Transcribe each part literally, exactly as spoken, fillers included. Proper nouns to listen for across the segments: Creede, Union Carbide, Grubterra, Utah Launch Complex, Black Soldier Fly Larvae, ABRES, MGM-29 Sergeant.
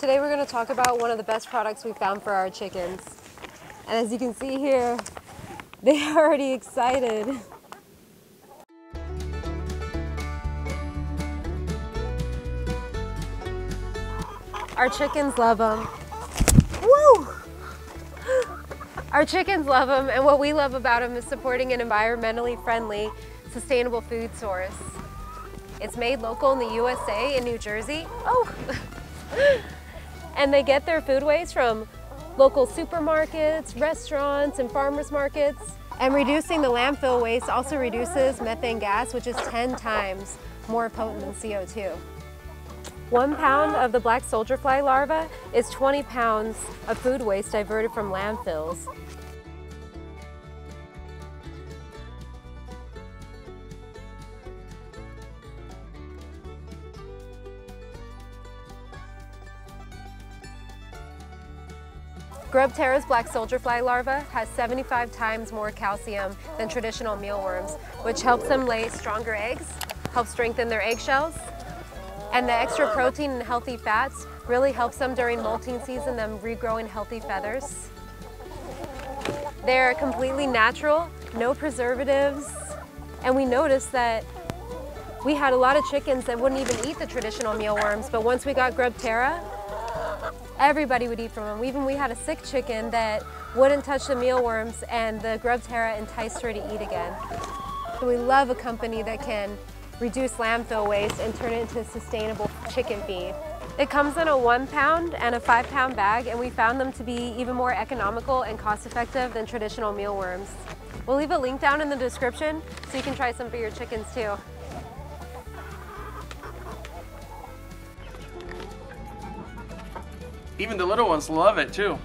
Today we're going to talk about one of the best products we found for our chickens. And as you can see here, they are already excited. Our chickens love them. Woo! Our chickens love them, and what we love about them is supporting an environmentally friendly, sustainable food source. It's made local in the U S A, in New Jersey. Oh! And they get their food waste from local supermarkets, restaurants, and farmers markets. And reducing the landfill waste also reduces methane gas, which is ten times more potent than C O two. One pound of the black soldier fly larva is twenty pounds of food waste diverted from landfills. Grubterra's black soldier fly larva has seventy-five times more calcium than traditional mealworms, which helps them lay stronger eggs, helps strengthen their eggshells, and the extra protein and healthy fats really helps them during molting season, them regrowing healthy feathers. They're completely natural, no preservatives, and we noticed that we had a lot of chickens that wouldn't even eat the traditional mealworms, but once we got Grubterra, everybody would eat from them. Even we had a sick chicken that wouldn't touch the mealworms, and the Grubterra enticed her to eat again. So we love a company that can reduce landfill waste and turn it into sustainable chicken feed. It comes in a one pound and a five pound bag, and we found them to be even more economical and cost effective than traditional mealworms. We'll leave a link down in the description so you can try some for your chickens too. Even the little ones love it too.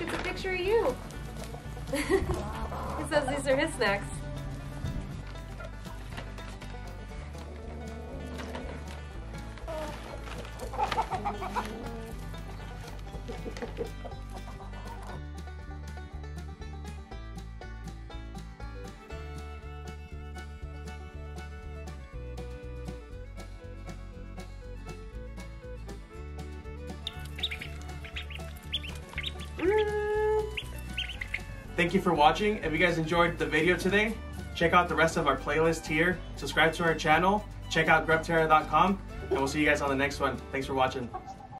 It's a picture of you. He says these are his snacks. Thank you for watching. If you guys enjoyed the video today, check out the rest of our playlist here, subscribe to our channel, check out grubterra dot com, and we'll see you guys on the next one. Thanks for watching.